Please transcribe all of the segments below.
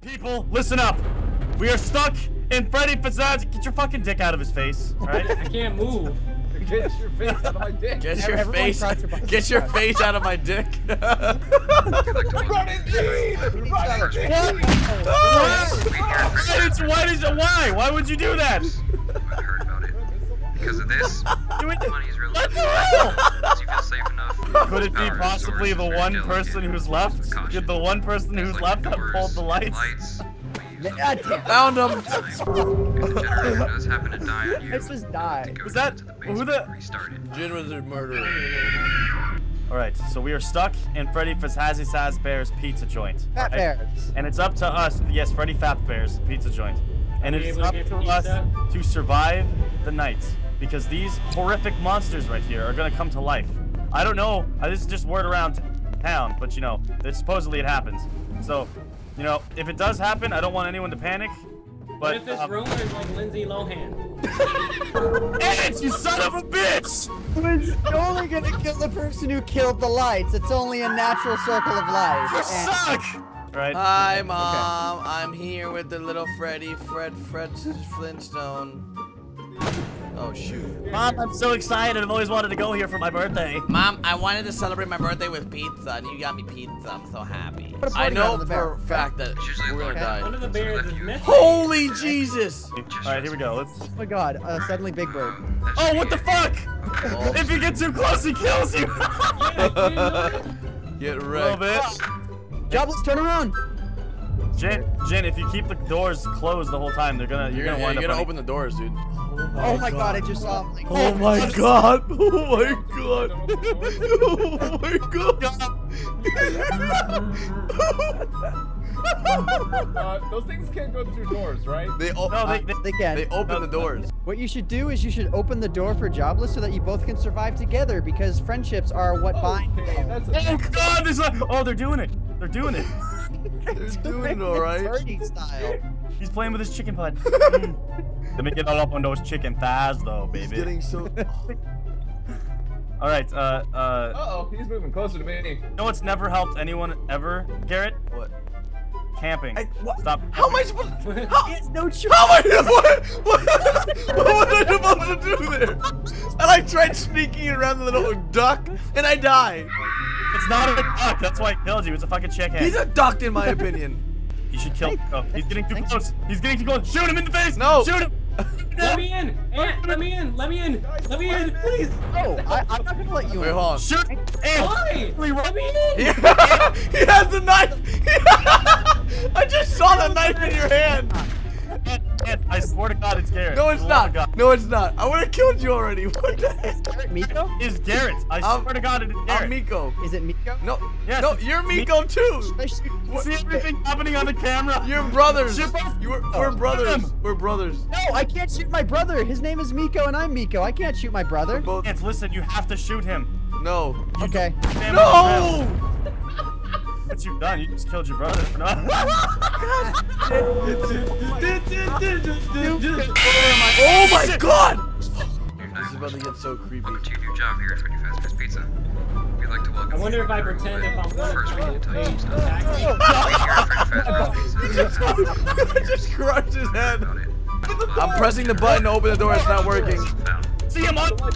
People, listen up. We are stuck in Freddy Fazbear's. Get your fucking dick out of his face, all right? I can't move. Get your face out of my dick. Get your face out of my dick. Why would you do that? I heard about it. Because of this, the money's really good. Does he feel safe enough? Could it be possibly the one person who's left? Did the one person who's left that pulled the lights? Found him! This was die. Was that who the Jin was a murderer? Alright, so we are stuck in Freddy Fazbear's pizza joint. Fat Bears. And it's up to us, yes, Freddy Fazbear's pizza joint. And it is up to us to survive the night. Because these horrific monsters right here are gonna come to life. I don't know, this is just word around town, but you know, supposedly it happens. So you know, if it does happen, I don't want anyone to panic, but... What if this rumor is like Lindsay Lohan? Edit, you son of a bitch! It's only gonna kill the person who killed the lights. It's only a natural circle of life. You suck! Right. Hi, Mom. Okay. I'm here with the little Freddy, Fred Flintstone. Oh, shoot. Mom, I'm so excited. I've always wanted to go here for my birthday. Mom, I wanted to celebrate my birthday with pizza, and you got me pizza. I'm so happy. I know for a fact that we're gonna die. Holy Jesus! Alright, here we go. Let's... Oh my god, suddenly Big Bird. Oh, what the fuck? Oh. If you get too close, he kills you! Get wrecked. Jobless, turn around! Jin, if you keep the doors closed the whole time, they're gonna you're gonna open the doors, dude. Oh my god, I just saw him like, oh my god! Oh my god! Oh my god! Those things can't go through doors, right? No, they can. They open the doors. What you should do is you should open the door for Jobless so that you both can survive together, because friendships are what bind. Oh god, there's like, oh, they're doing it! They're doing it! They're doing it all right. Style. He's playing with his chicken pot. Let me get all up on those chicken thighs, though, baby. He's getting so. All right. Uh oh, he's moving closer to me. You know what's never helped anyone ever, Garrett? What? Camping. Stop. How am I supposed? He has no choice. How am I? What was I supposed to do there? And I tried sneaking around the little duck, and I died. It's not a duck, that's why I killed you. It's a fucking chicken. He's a duck, in my opinion. You should kill him. Oh, he's getting too close. He's getting too close. Shoot him in the face. No. Shoot him. Let me in. Aunt, let me in. Let me in. Let me in. Please. Oh, I'm not gonna let you in. Wait, hold on. Shoot. Why? Let me in. He has the knife. I just saw the knife in your hand. I swear to God, it's Garrett. No, it's not. No, it's not. I would have killed you already. What the heck? Is Garrett Miko? It's Garrett. I swear to God, it is Garrett. I'm Miko. Is it Miko? No. Yes, no, you're Miko too. See everything happening on the camera? You're brothers. We're brothers. We're brothers. No, I can't shoot my brother. His name is Miko and I'm Miko. I can't shoot my brother. Both. Listen, you have to shoot him. No. Okay. No! What you've done, you just killed your brother for nothing. Oh my god! This is about to get so creepy. Welcome to your new job here at Freddy Fazbear's Pizza. We'd like to welcome you. I wonder if I pretend if I'm first we need to tell you some stuff. He just crushed his head. I'm pressing the button to open the door, it's not working. See him on? Do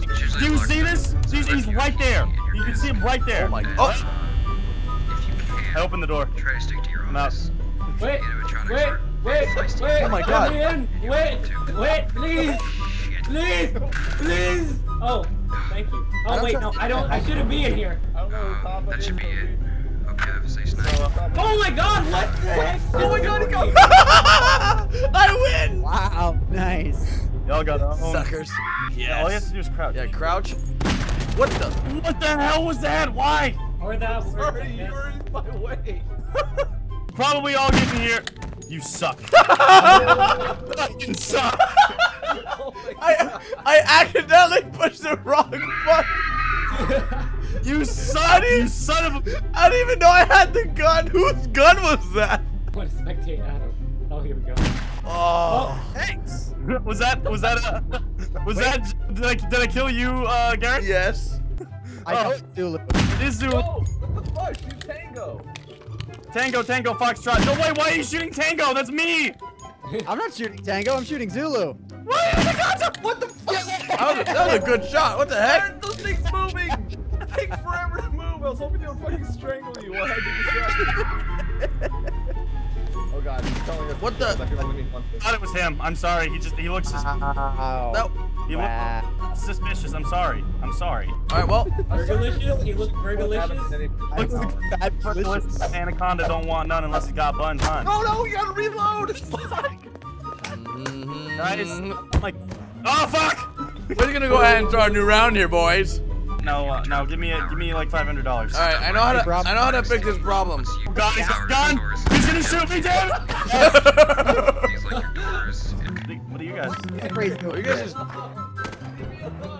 you see this? He's right there. You can see him right there. Oh my god. I opened the door. Try to stick to your own. Wait, wait, wait, wait. Oh my god. Wait, please. Please. Oh, thank you. Oh, wait, no, I shouldn't be in here. That should be it. Okay, I'll say snap. Oh my god, what the heck? Oh my god, it goes. I win. Wow, nice. Y'all got that home. Suckers. Yeah, all you have to do is crouch. Yeah, crouch. What the hell was that? Why? Sorry, you were in my way. Probably all getting here. You suck. You suck. Oh I accidentally pushed the wrong button. You suck. You son of a. I didn't even know I had the gun. Whose gun was that? What a spectator, Adam. Oh, here we go. Oh. Thanks. Was that? Did I kill you, Garrett? Yes. I know it's Zulu. It is Zulu. What the fuck? You tango. Tango, Tango, Foxtrot. No, wait, why are you shooting Tango? That's me! I'm not shooting Tango, I'm shooting Zulu. What is the concept? What the fuck? That was a good shot. What the heck? Why are those things moving? It takes forever to move. I was hoping they would fucking strangle you while I did this shot. Oh god, he's telling us. What the? I thought it was him. I'm sorry. He looks suspicious. No. He looks suspicious. I'm sorry. I'm sorry. Alright, well. Delicious. You look delicious. Anaconda don't want none unless it got buns, huh? No, no, we gotta reload. Fuck. Guys, like, oh fuck! We're gonna go ahead and start a new round here, boys. No, no, give me like $500. All right, I know how to fix this problem. Oh god, he's got a gun! He's gonna shoot me, dude! What are you guys? Are you guys just...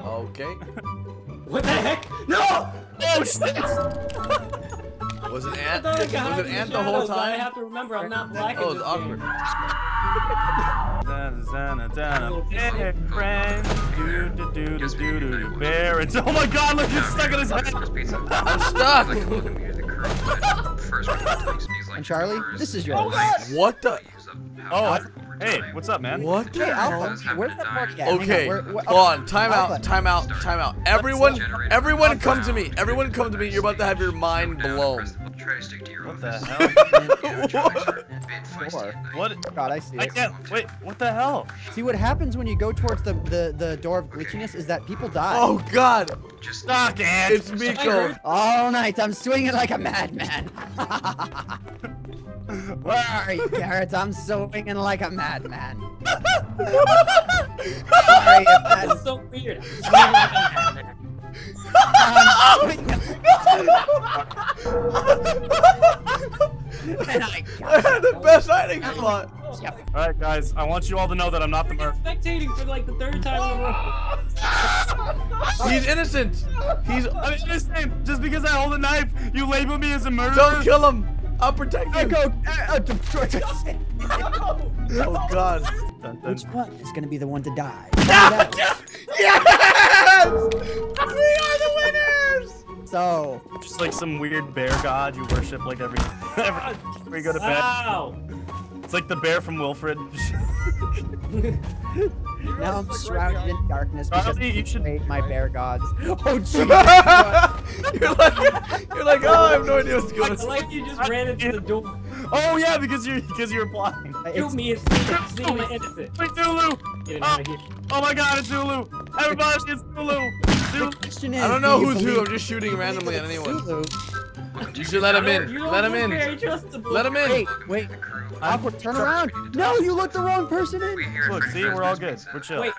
Okay. What the heck? No! Oh shit! Was it Ant? Was it Ant the whole time? I have to remember, I'm not black. Oh, it's awkward. Barrett. Oh my god, look, it's stuck in his head. I'm stuck. And Charlie, this is yours. What the? Oh, hey, what's up, man? What the hell? Where's the mark at? Okay, hold on. Time out, time out, time out. Everyone come to me. Everyone come to me. You're about to have your mind blown. What the hell? What? God, I see it. I can't, wait, what the hell? See, what happens when you go towards the door of glitchiness is that people die. Oh, God. Just knock it. It's Miko. All night, I'm swinging like a madman. Where are you, Garrett? I'm swinging like a madman. Sorry, that's so weird. I'm swinging like a madman. I had the best hiding spot. Alright guys, I want you all to know that I'm not the murderer. Spectating for like the third time in a row. He's innocent. I'm innocent. Just because I hold a knife, you label me as a murderer. Don't kill him. I'll protect you. Oh god. Which one is gonna be the one to die? Yes! We are the winners! So, just like some weird bear god you worship like every before you go to bed. Wow. It's like the bear from Wilfred. Now I'm shrouded in darkness because I hate my bear gods. Oh jeez! you're like, oh, I have no idea what's going on. I like you just ran into the door. Oh yeah, because you're blind. Shoot me, it's Zulu. Wait, Zulu! Oh my god, it's Zulu! Everybody, it's Zulu! I don't know who's who. I'm just shooting randomly at anyone. You should let him in. Let him in. Let him in. Wait. Awkward, turn around. No, you let the wrong person in. Look, see, we're all good. We're chill. Wait,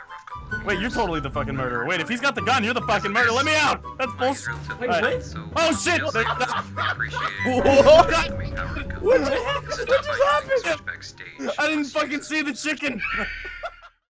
you're totally the fucking murderer. Wait, if he's got the gun, you're the fucking murderer. Let me out. That's bullshit. Wait, what? Oh shit! What just happened? I didn't fucking see the chicken.